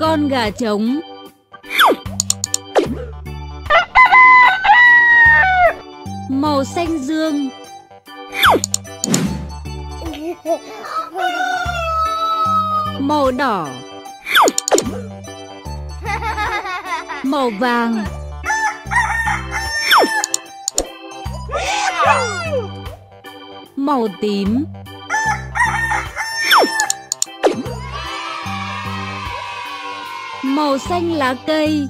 Con gà trống. Màu xanh dương. Màu đỏ. Màu vàng. Màu tím. Màu xanh lá cây.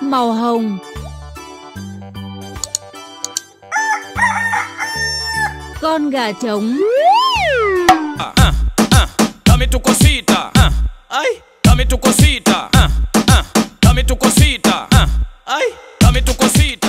Màu hồng. Con gà trống. Dame tu cosita. Ay, dame tu cosita. Dame tu cosita. Ay, dame tu cosita.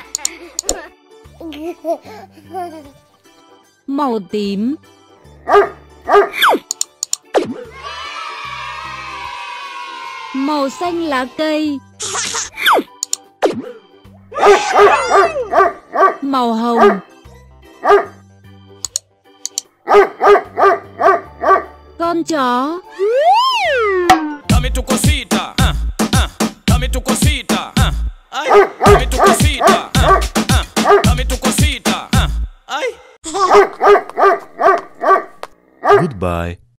Màu tím. Màu xanh lá cây. Màu hồng. Con chó. Dame tu cosita. Dame tu cosita. Ay, dame tu cosita. Dame tu cosita. Ay. Goodbye.